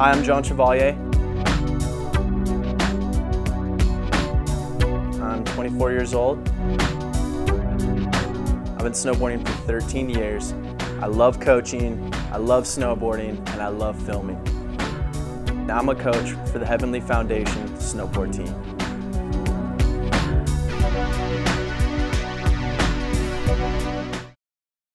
Hi, I'm John Chevalier. I'm 24 years old. I've been snowboarding for 13 years. I love coaching, I love snowboarding, and I love filming. I'm a coach for the Heavenly Foundation snowboard team.